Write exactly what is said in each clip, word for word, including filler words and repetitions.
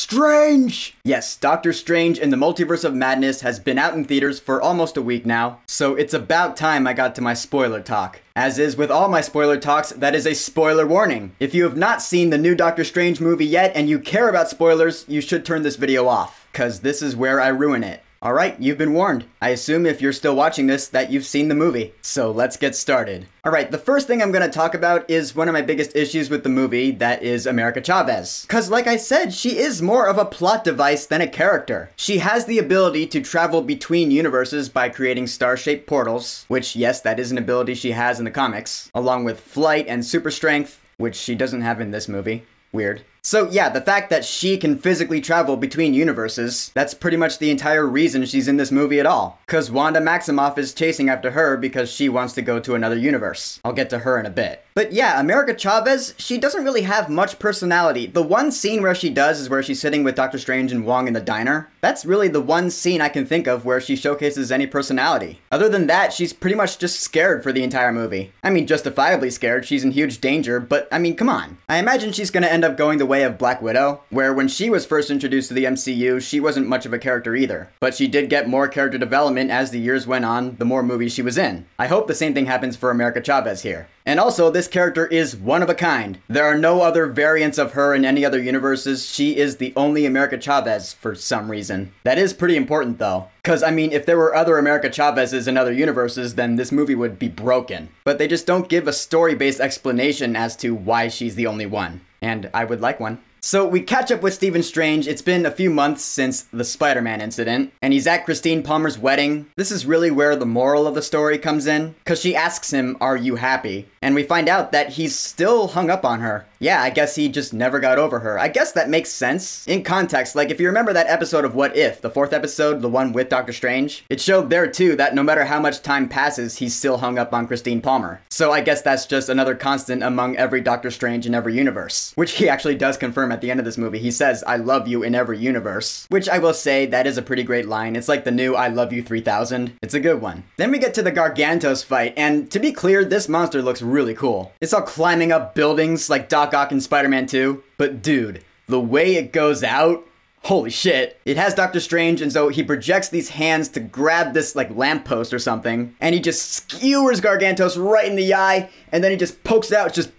Strange! Yes, Doctor Strange in the Multiverse of Madness has been out in theaters for almost a week now, so it's about time I got to my spoiler talk. As is with all my spoiler talks, that is a spoiler warning. If you have not seen the new Doctor Strange movie yet and you care about spoilers, you should turn this video off, cause this is where I ruin it. Alright, you've been warned. I assume if you're still watching this that you've seen the movie. So let's get started. Alright, the first thing I'm gonna talk about is one of my biggest issues with the movie, that is America Chavez. Cause like I said, she is more of a plot device than a character. She has the ability to travel between universes by creating star-shaped portals, which yes, that is an ability she has in the comics, along with flight and super strength, which she doesn't have in this movie. Weird. So yeah, the fact that she can physically travel between universes, that's pretty much the entire reason she's in this movie at all. Cause Wanda Maximoff is chasing after her because she wants to go to another universe. I'll get to her in a bit. But yeah, America Chavez, she doesn't really have much personality. The one scene where she does is where she's sitting with Doctor Strange and Wong in the diner. That's really the one scene I can think of where she showcases any personality. Other than that, she's pretty much just scared for the entire movie. I mean, justifiably scared, she's in huge danger, but I mean, come on. I imagine she's gonna end up going the way of Black Widow, where when she was first introduced to the M C U, she wasn't much of a character either. But she did get more character development as the years went on, the more movies she was in. I hope the same thing happens for America Chavez here. And also, this character is one of a kind. There are no other variants of her in any other universes. She is the only America Chavez for some reason. That is pretty important though. Cause I mean, if there were other America Chavezes in other universes, then this movie would be broken. But they just don't give a story-based explanation as to why she's the only one. And I would like one. So we catch up with Stephen Strange. It's been a few months since the Spider-Man incident, and he's at Christine Palmer's wedding. This is really where the moral of the story comes in, because she asks him, "Are you happy?" And we find out that he's still hung up on her. Yeah, I guess he just never got over her. I guess that makes sense. In context, like if you remember that episode of What If, the fourth episode, the one with Doctor Strange, it showed there too that no matter how much time passes, he's still hung up on Christine Palmer. So I guess that's just another constant among every Doctor Strange in every universe, which he actually does confirm at the end of this movie. He says, "I love you in every universe," which I will say that is a pretty great line. It's like the new I love you three thousand. It's a good one. Then we get to the Gargantos fight. And to be clear, this monster looks really cool. It's all climbing up buildings like Doc Ock in Spider-Man two, but dude, the way it goes out, holy shit. It has Doctor Strange, and so he projects these hands to grab this like lamppost or something, and he just skewers Gargantos right in the eye, and then he just pokes it out. It's just,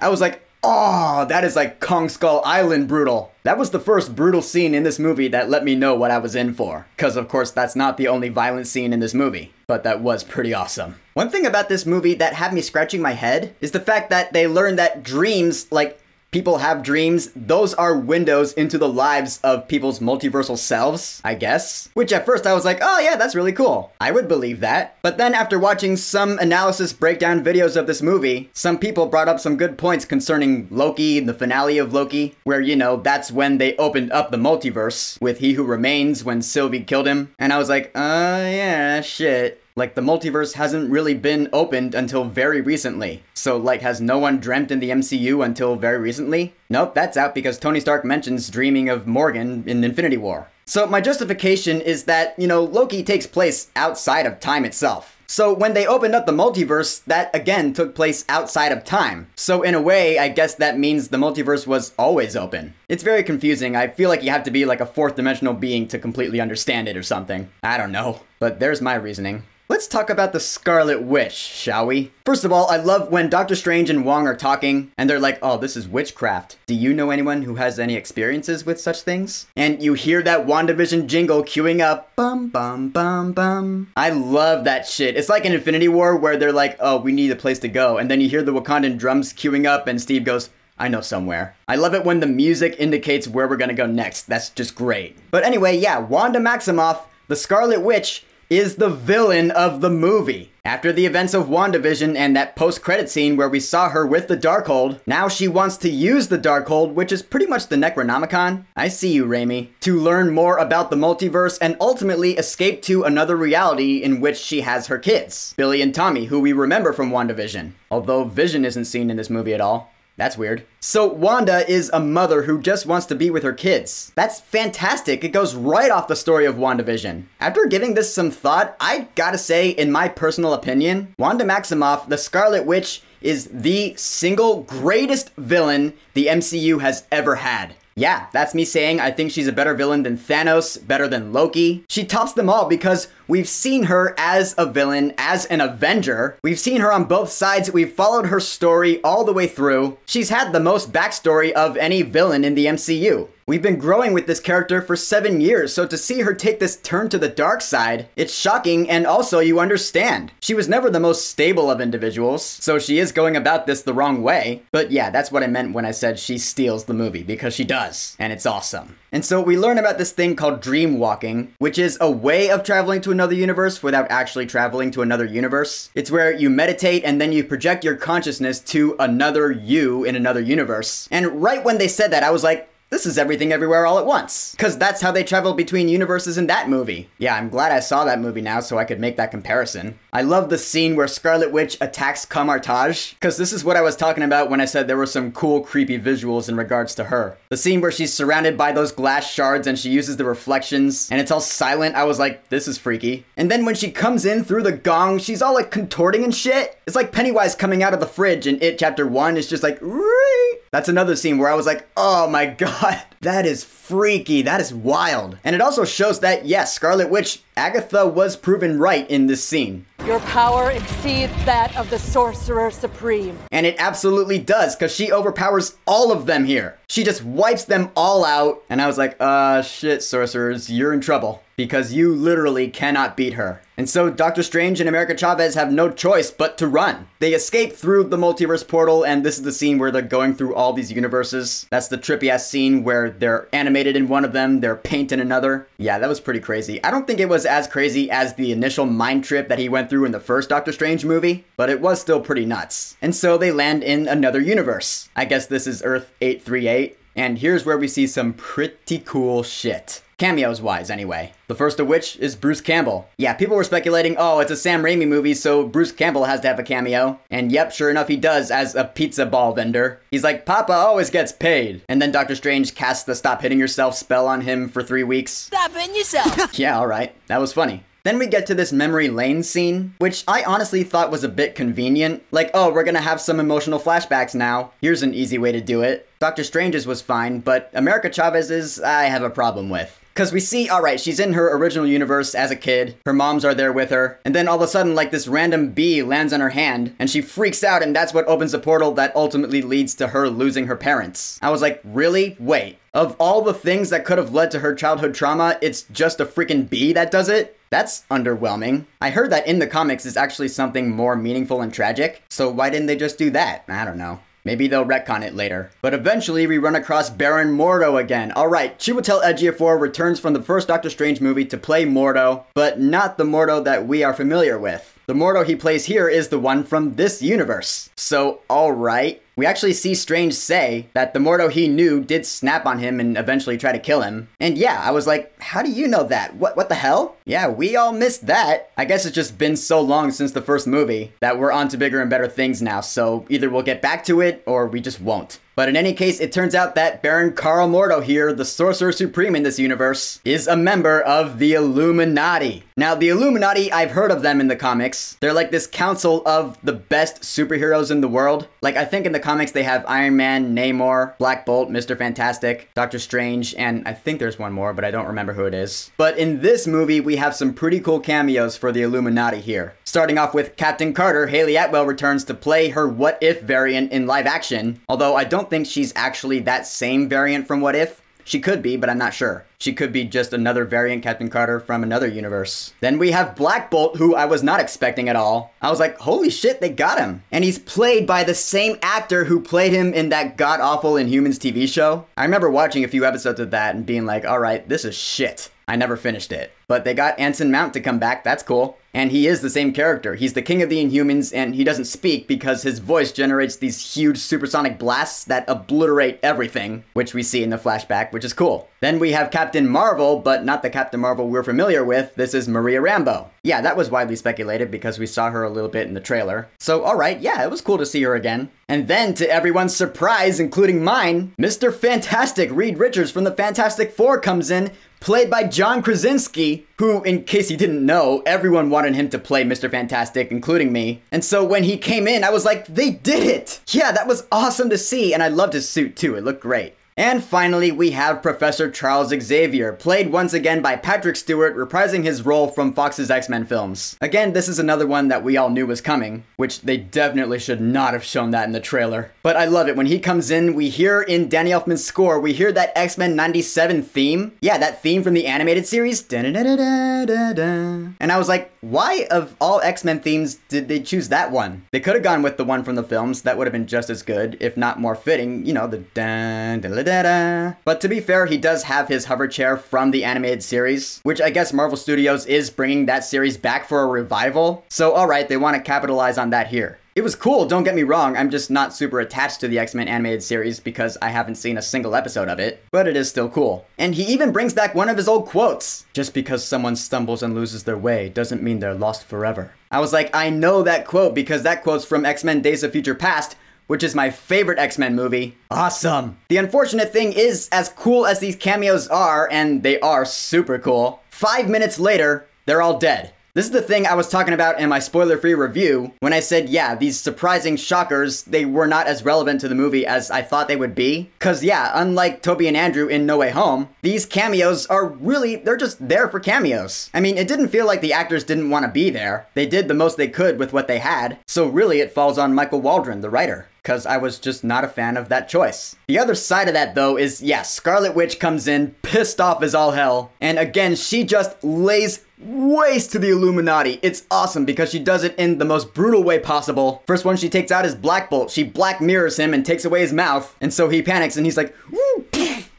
I was like, oh, that is like Kong Skull Island brutal. That was the first brutal scene in this movie that let me know what I was in for. Cause of course, that's not the only violent scene in this movie, but that was pretty awesome. One thing about this movie that had me scratching my head is the fact that they learned that dreams, like people have dreams, those are windows into the lives of people's multiversal selves, I guess. Which at first I was like, oh yeah, that's really cool. I would believe that. But then after watching some analysis breakdown videos of this movie, some people brought up some good points concerning Loki and the finale of Loki, where, you know, that's when they opened up the multiverse with He Who Remains when Sylvie killed him. And I was like, oh yeah, shit. Like, the multiverse hasn't really been opened until very recently. So, like, has no one dreamt in the M C U until very recently? Nope, that's out because Tony Stark mentions dreaming of Morgan in Infinity War. So, my justification is that, you know, Loki takes place outside of time itself. So when they opened up the multiverse, that again took place outside of time. So in a way, I guess that means the multiverse was always open. It's very confusing. I feel like you have to be like a fourth dimensional being to completely understand it or something. I don't know, but there's my reasoning. Let's talk about the Scarlet Witch, shall we? First of all, I love when Doctor Strange and Wong are talking and they're like, oh, this is witchcraft. Do you know anyone who has any experiences with such things? And you hear that WandaVision jingle queuing up. Bum, bum, bum, bum. I love that shit. It's like in Infinity War where they're like, oh, we need a place to go. And then you hear the Wakandan drums queuing up and Steve goes, I know somewhere. I love it when the music indicates where we're gonna go next. That's just great. But anyway, yeah, Wanda Maximoff, the Scarlet Witch, is the villain of the movie. After the events of WandaVision and that post-credit scene where we saw her with the Darkhold, now she wants to use the Darkhold, which is pretty much the Necronomicon. I see you, Raimi. To learn more about the multiverse and ultimately escape to another reality in which she has her kids, Billy and Tommy, who we remember from WandaVision. Although Vision isn't seen in this movie at all. That's weird. So Wanda is a mother who just wants to be with her kids. That's fantastic. It goes right off the story of WandaVision. After giving this some thought, I gotta say, in my personal opinion, Wanda Maximoff, the Scarlet Witch, is the single greatest villain the M C U has ever had. Yeah, that's me saying I think she's a better villain than Thanos, better than Loki. She tops them all because we've seen her as a villain, as an Avenger. We've seen her on both sides. We've followed her story all the way through. She's had the most backstory of any villain in the M C U. We've been growing with this character for seven years, so to see her take this turn to the dark side, it's shocking, and also you understand. She was never the most stable of individuals, so she is going about this the wrong way. But yeah, that's what I meant when I said she steals the movie, because she does, and it's awesome. And so we learn about this thing called dream walking, which is a way of traveling to another universe without actually traveling to another universe. It's where you meditate and then you project your consciousness to another you in another universe. And right when they said that, I was like, this is Everything Everywhere All at Once, because that's how they travel between universes in that movie. Yeah, I'm glad I saw that movie now so I could make that comparison. I love the scene where Scarlet Witch attacks Kamar-Taj, because this is what I was talking about when I said there were some cool, creepy visuals in regards to her. The scene where she's surrounded by those glass shards and she uses the reflections and it's all silent, I was like, this is freaky. And then when she comes in through the gong, she's all like contorting and shit. It's like Pennywise coming out of the fridge in It Chapter one, it's just like, Ree! That's another scene where I was like, oh my god, that is freaky, that is wild. And it also shows that, yes, Scarlet Witch, Agatha was proven right in this scene. Your power exceeds that of the Sorcerer Supreme. And it absolutely does, because she overpowers all of them here. She just wipes them all out. And I was like, uh, shit, sorcerers, you're in trouble, because you literally cannot beat her. And so Doctor Strange and America Chavez have no choice but to run. They escape through the multiverse portal, and this is the scene where they're going through all these universes. That's the trippy-ass scene where they're animated in one of them, they're paint in another. Yeah, that was pretty crazy. I don't think it was as crazy as the initial mind trip that he went through in the first Doctor Strange movie, but it was still pretty nuts. And so they land in another universe. I guess this is Earth eight three eight, and here's where we see some pretty cool shit. Cameos wise, anyway. The first of which is Bruce Campbell. Yeah, people were speculating, oh, it's a Sam Raimi movie, so Bruce Campbell has to have a cameo. And yep, sure enough, he does, as a pizza ball vendor. He's like, Papa always gets paid. And then Doctor Strange casts the stop hitting yourself spell on him for three weeks. Stop hitting yourself! Yeah, alright. That was funny. Then we get to this memory lane scene, which I honestly thought was a bit convenient. Like, oh, we're gonna have some emotional flashbacks now. Here's an easy way to do it. Doctor Strange's was fine, but America Chavez's, I have a problem with. Because we see, all right, she's in her original universe as a kid. Her moms are there with her. And then all of a sudden, like, this random bee lands on her hand and she freaks out, and that's what opens a portal that ultimately leads to her losing her parents. I was like, really? Wait. Of all the things that could have led to her childhood trauma, it's just a freaking bee that does it? That's underwhelming. I heard that in the comics is actually something more meaningful and tragic. So why didn't they just do that? I don't know. Maybe they'll retcon it later. But eventually we run across Baron Mordo again. Alright, Chiwetel Ejiofor returns from the first Doctor Strange movie to play Mordo, but not the Mordo that we are familiar with. The Mordo he plays here is the one from this universe. So, alright. We actually see Strange say that the Mordo he knew did snap on him and eventually try to kill him. And yeah, I was like, how do you know that? What what the hell? Yeah, we all missed that. I guess it's just been so long since the first movie that we're on to bigger and better things now, so either we'll get back to it or we just won't. But in any case, it turns out that Baron Karl Mordo here, the Sorcerer Supreme in this universe, is a member of the Illuminati. Now, the Illuminati, I've heard of them in the comics. They're like this council of the best superheroes in the world. Like, I think in the comics they have Iron Man, Namor, Black Bolt, Mister Fantastic, Doctor Strange, and I think there's one more, but I don't remember who it is. But in this movie, we have some pretty cool cameos for the Illuminati here. Starting off with Captain Carter, Hayley Atwell returns to play her What If variant in live action, although I don't think she's actually that same variant from What If. She could be, but I'm not sure. She could be just another variant Captain Carter from another universe. Then we have Black Bolt, who I was not expecting at all. I was like, holy shit, they got him. And he's played by the same actor who played him in that god-awful Inhumans T V show. I remember watching a few episodes of that and being like, all right, this is shit. I never finished it. But they got Anson Mount to come back, that's cool. And he is the same character. He's the king of the Inhumans, and he doesn't speak because his voice generates these huge supersonic blasts that obliterate everything, which we see in the flashback, which is cool. Then we have Captain Marvel, but not the Captain Marvel we're familiar with. This is Maria Rambeau. Yeah, that was widely speculated because we saw her a little bit in the trailer. So, all right, yeah, it was cool to see her again. And then, to everyone's surprise, including mine, Mister Fantastic, Reed Richards from the Fantastic Four comes in, played by John Krasinski, who, in case you didn't know, everyone wanted him to play Mister Fantastic, including me. And so when he came in, I was like, they did it! Yeah, that was awesome to see, and I loved his suit too, it looked great. And finally, we have Professor Charles Xavier, played once again by Patrick Stewart, reprising his role from Fox's X-Men films. Again, this is another one that we all knew was coming, which they definitely should not have shown that in the trailer. But I love it. When he comes in, we hear in Danny Elfman's score, we hear that X-Men ninety-seven theme. Yeah, that theme from the animated series. Da-da-da-da-da-da-da. And I was like, why of all X-Men themes did they choose that one? They could have gone with the one from the films. That would have been just as good, if not more fitting. You know, the da da da da da. But to be fair, he does have his hover chair from the animated series, which I guess Marvel Studios is bringing that series back for a revival. So all right, they want to capitalize on that here. It was cool, don't get me wrong, I'm just not super attached to the X-Men animated series because I haven't seen a single episode of it, but it is still cool. And he even brings back one of his old quotes. Just because someone stumbles and loses their way doesn't mean they're lost forever. I was like, I know that quote because that quote's from X-Men Days of Future Past, which is my favorite X-Men movie. Awesome. The unfortunate thing is, as cool as these cameos are, and they are super cool, five minutes later, they're all dead. This is the thing I was talking about in my spoiler-free review when I said, yeah, these surprising shockers, they were not as relevant to the movie as I thought they would be. Cause yeah, unlike Toby and Andrew in No Way Home, these cameos are really, they're just there for cameos. I mean, it didn't feel like the actors didn't want to be there. They did the most they could with what they had. So really it falls on Michael Waldron, the writer. Because I was just not a fan of that choice. The other side of that though is, yeah, Scarlet Witch comes in, pissed off as all hell. And again, she just lays waste to the Illuminati. It's awesome because she does it in the most brutal way possible. First one she takes out is Black Bolt. She black mirrors him and takes away his mouth. And so he panics and he's like, woo!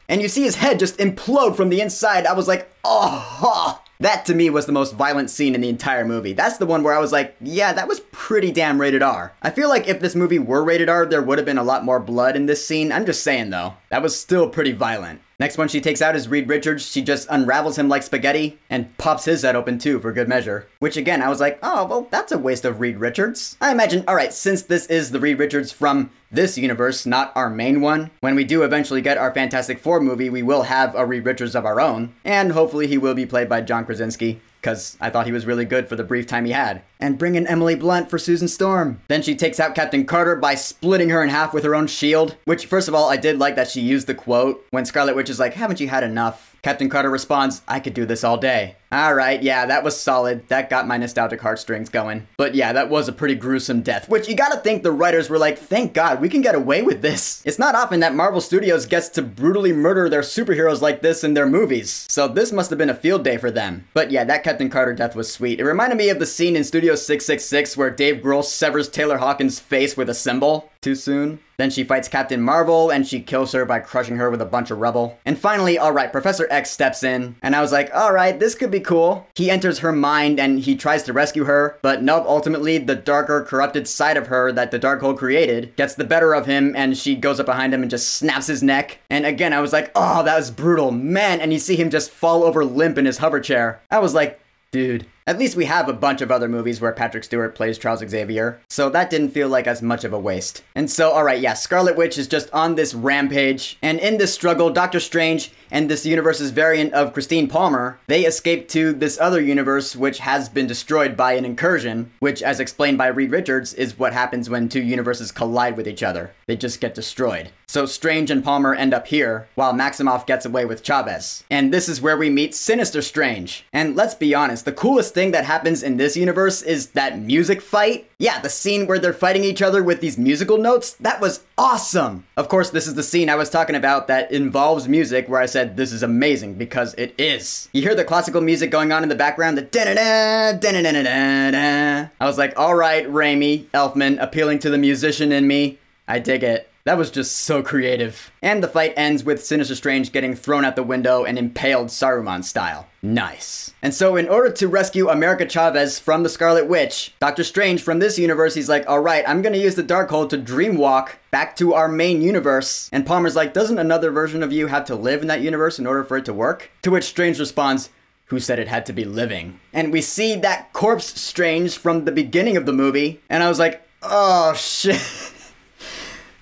And you see his head just implode from the inside. I was like, oh, that to me was the most violent scene in the entire movie. That's the one where I was like, yeah, that was pretty damn rated R. I feel like if this movie were rated R, there would have been a lot more blood in this scene. I'm just saying though, that was still pretty violent. Next one she takes out is Reed Richards. She just unravels him like spaghetti and pops his head open too for good measure. Which again, I was like, oh, well, that's a waste of Reed Richards. I imagine, all right, since this is the Reed Richards from this universe, not our main one, when we do eventually get our Fantastic Four movie, we will have a Reed Richards of our own. And hopefully he will be played by John Krasinski, because I thought he was really good for the brief time he had. And bring in Emily Blunt for Susan Storm. Then she takes out Captain Carter by splitting her in half with her own shield, which first of all, I did like that she used the quote when Scarlet Witch is like, haven't you had enough? Captain Carter responds, I could do this all day. All right, yeah, that was solid. That got my nostalgic heartstrings going. But yeah, that was a pretty gruesome death, which you gotta think the writers were like, thank God we can get away with this. It's not often that Marvel Studios gets to brutally murder their superheroes like this in their movies. So this must have been a field day for them. But yeah, that Captain Carter death was sweet. It reminded me of the scene in Studio six six six where Dave Grohl severs Taylor Hawkins' face with a symbol. Too soon? Then she fights Captain Marvel and she kills her by crushing her with a bunch of rubble. And finally, all right, Professor X steps in and I was like, all right, this could be cool. He enters her mind and he tries to rescue her, but nope, ultimately the darker, corrupted side of her that the Darkhold created gets the better of him and she goes up behind him and just snaps his neck. And again, I was like, oh, that was brutal, man. And you see him just fall over limp in his hover chair. I was like, dude. At least we have a bunch of other movies where Patrick Stewart plays Charles Xavier, so that didn't feel like as much of a waste. And so, all right, yeah, Scarlet Witch is just on this rampage, and in this struggle, Doctor Strange and this universe's variant of Christine Palmer, they escape to this other universe which has been destroyed by an incursion, which, as explained by Reed Richards, is what happens when two universes collide with each other. They just get destroyed. So Strange and Palmer end up here, while Maximoff gets away with Chavez. And this is where we meet Sinister Strange. And let's be honest, the coolest thing that happens in this universe is that music fight. Yeah, the scene where they're fighting each other with these musical notes, that was awesome. Of course, this is the scene I was talking about that involves music where I said this is amazing because it is. You hear the classical music going on in the background, the da-da-da, da-da-da-da-da. I was like, all right, Raimi, Elfman, appealing to the musician in me. I dig it. That was just so creative. And the fight ends with Sinister Strange getting thrown out the window and impaled Saruman style. Nice. And so in order to rescue America Chavez from the Scarlet Witch, Doctor Strange from this universe, he's like, all right, I'm gonna use the Darkhold to dreamwalk back to our main universe. And Palmer's like, doesn't another version of you have to live in that universe in order for it to work? To which Strange responds, who said it had to be living? And we see that corpse Strange from the beginning of the movie. And I was like, oh shit.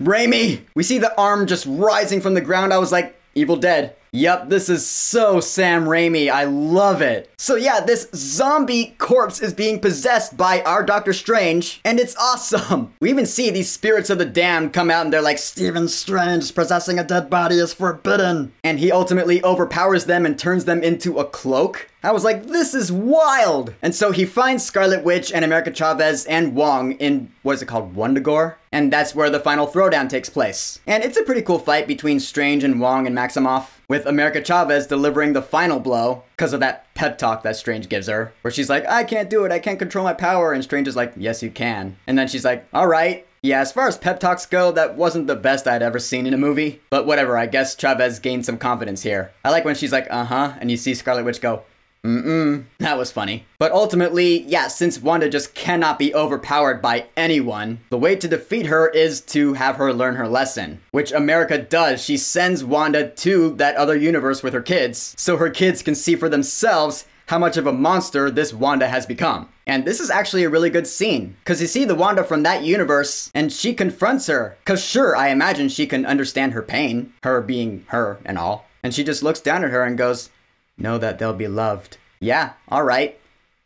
Raimi! We see the arm just rising from the ground. I was like, Evil Dead. Yep, this is so Sam Raimi. I love it. So yeah, this zombie corpse is being possessed by our Doctor Strange, and it's awesome. We even see these spirits of the damned come out and they're like, Stephen Strange possessing a dead body is forbidden. And he ultimately overpowers them and turns them into a cloak. I was like, this is wild! And so he finds Scarlet Witch and America Chavez and Wong in, what is it called, Wandagore? And that's where the final throwdown takes place. And it's a pretty cool fight between Strange and Wong and Maximoff, with America Chavez delivering the final blow because of that pep talk that Strange gives her, where she's like, I can't do it, I can't control my power, and Strange is like, yes you can. And then she's like, all right. Yeah, as far as pep talks go, that wasn't the best I'd ever seen in a movie. But whatever, I guess Chavez gained some confidence here. I like when she's like, uh-huh, and you see Scarlet Witch go, mm-mm. That was funny. But ultimately, yeah, since Wanda just cannot be overpowered by anyone, the way to defeat her is to have her learn her lesson, which America does. She sends Wanda to that other universe with her kids, so her kids can see for themselves how much of a monster this Wanda has become. And this is actually a really good scene, because you see the Wanda from that universe, and she confronts her, because sure, I imagine she can understand her pain, her being her and all. And she just looks down at her and goes, know that they'll be loved. Yeah, all right.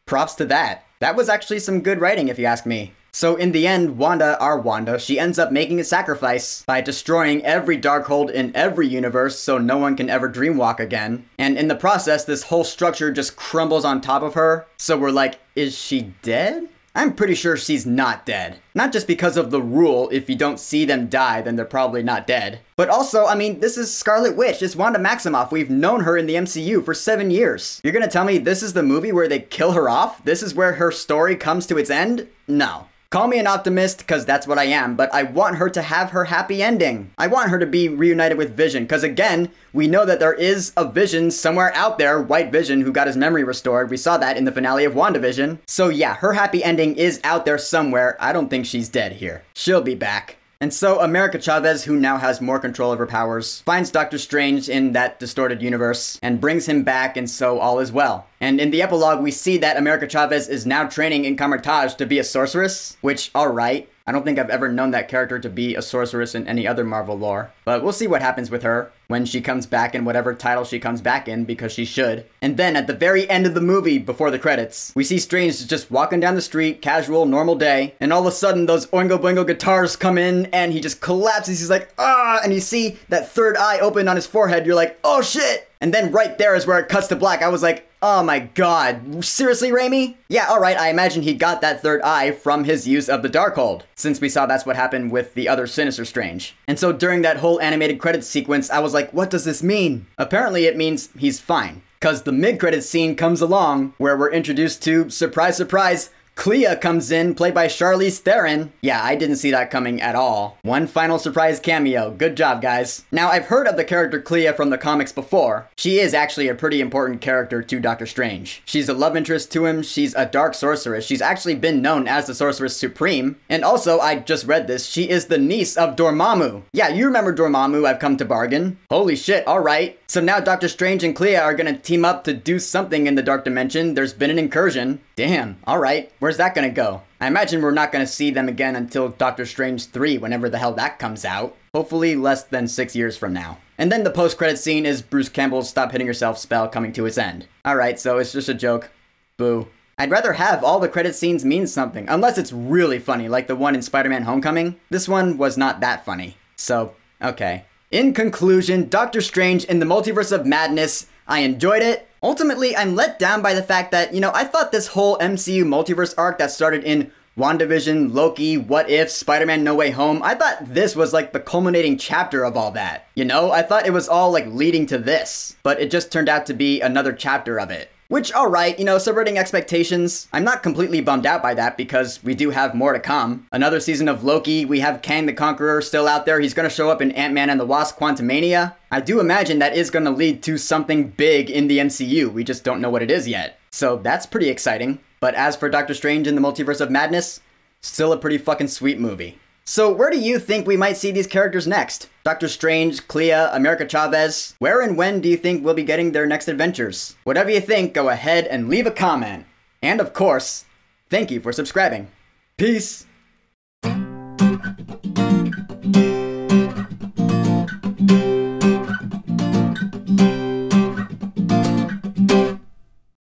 Props to that. That was actually some good writing if you ask me. So in the end, Wanda, our Wanda, she ends up making a sacrifice by destroying every Darkhold in every universe so no one can ever dreamwalk again. And in the process, this whole structure just crumbles on top of her. So we're like, is she dead? I'm pretty sure she's not dead. Not just because of the rule, if you don't see them die, then they're probably not dead. But also, I mean, this is Scarlet Witch, it's Wanda Maximoff, we've known her in the M C U for seven years. You're gonna tell me this is the movie where they kill her off? This is where her story comes to its end? No. Call me an optimist, because that's what I am, but I want her to have her happy ending. I want her to be reunited with Vision, because again, we know that there is a Vision somewhere out there, White Vision, who got his memory restored. We saw that in the finale of WandaVision. So yeah, her happy ending is out there somewhere. I don't think she's dead here. She'll be back. And so America Chavez, who now has more control of her powers, finds Doctor Strange in that distorted universe and brings him back, and so all is well. And in the epilogue, we see that America Chavez is now training in Kamar-Taj to be a sorceress, which, all right. I don't think I've ever known that character to be a sorceress in any other Marvel lore, but we'll see what happens with her when she comes back in whatever title she comes back in, because she should. And then at the very end of the movie, before the credits, we see Strange just walking down the street, casual, normal day, and all of a sudden those Oingo Boingo guitars come in and he just collapses. He's like, ah, and you see that third eye open on his forehead. You're like, oh shit. And then right there is where it cuts to black. I was like, oh my god, seriously, Raimi? Yeah, alright, I imagine he got that third eye from his use of the Darkhold, since we saw that's what happened with the other Sinister Strange. And so during that whole animated credits sequence, I was like, what does this mean? Apparently it means he's fine, because the mid-credits scene comes along, where we're introduced to, surprise, surprise, Clea comes in, played by Charlize Theron. Yeah, I didn't see that coming at all. One final surprise cameo. Good job, guys. Now, I've heard of the character Clea from the comics before. She is actually a pretty important character to Doctor Strange. She's a love interest to him. She's a dark sorceress. She's actually been known as the Sorcerer Supreme. And also, I just read this, she is the niece of Dormammu. Yeah, you remember Dormammu, I've come to bargain. Holy shit, all right. So now Doctor Strange and Clea are gonna team up to do something in the Dark Dimension. There's been an incursion. Damn, all right. Where's that gonna go? I imagine we're not gonna see them again until Doctor Strange three, whenever the hell that comes out. Hopefully less than six years from now. And then the post-credit scene is Bruce Campbell's Stop Hitting Yourself spell coming to its end. Alright, so it's just a joke. Boo. I'd rather have all the credit scenes mean something, unless it's really funny, like the one in Spider-Man Homecoming. This one was not that funny. So, okay. In conclusion, Doctor Strange in the Multiverse of Madness, I enjoyed it. Ultimately, I'm let down by the fact that, you know, I thought this whole M C U multiverse arc that started in WandaVision, Loki, What If, Spider-Man No Way Home, I thought this was like the culminating chapter of all that. You know, I thought it was all like leading to this, but it just turned out to be another chapter of it. Which, alright, you know, subverting expectations, I'm not completely bummed out by that because we do have more to come. Another season of Loki, we have Kang the Conqueror still out there, he's gonna show up in Ant-Man and the Wasp Quantumania. I do imagine that is gonna lead to something big in the M C U, we just don't know what it is yet. So that's pretty exciting. But as for Doctor Strange in the Multiverse of Madness, still a pretty fucking sweet movie. So where do you think we might see these characters next? Doctor Strange, Clea, America Chavez. Where and when do you think we'll be getting their next adventures? Whatever you think, go ahead and leave a comment. And of course, thank you for subscribing. Peace.